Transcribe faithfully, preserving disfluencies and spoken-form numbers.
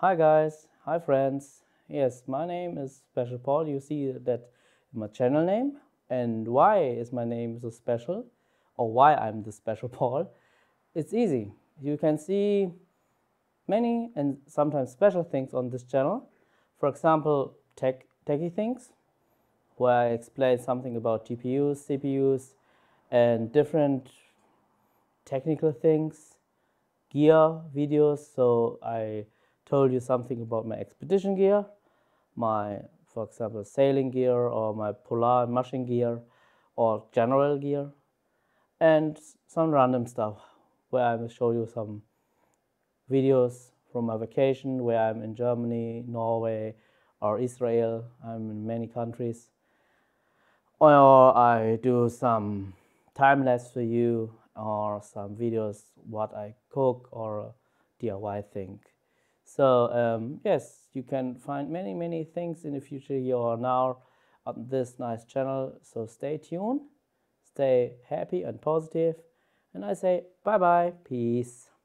Hi guys, hi friends. Yes, my name is Special Paul. You see that my channel name, and why is my name so special, or why I'm the Special Paul? It's easy. You can see many and sometimes special things on this channel. For example, tech techie things, where I explain something about G P Us, C P Us, and different technical things, gear videos. So I told you something about my expedition gear, my, for example, sailing gear, or my polar and mushing gear, or general gear, and some random stuff where I will show you some videos from my vacation where I'm in Germany, Norway, or Israel. I'm in many countries. Or I do some time-lapse for you, or some videos what I cook, or a D I Y thing. So um, yes, you can find many, many things in the future here or now on this nice channel. So stay tuned, stay happy and positive, and I say bye-bye, peace.